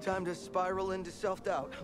Time to spiral into self-doubt.